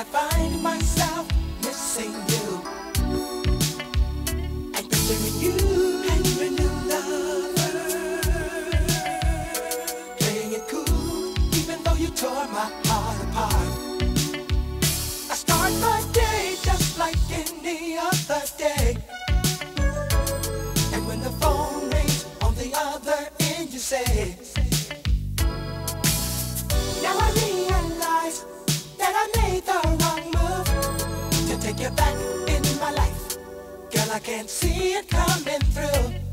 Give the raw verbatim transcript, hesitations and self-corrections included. I find myself missing you. I picture you, and you're a new lover, playing it cool, even though you tore my heart apart. I start my day just like any other day, and when the phone rings on the other end, you say, now I realize that I made the wrong move to take you back in my life. Girl, I can't see it coming through.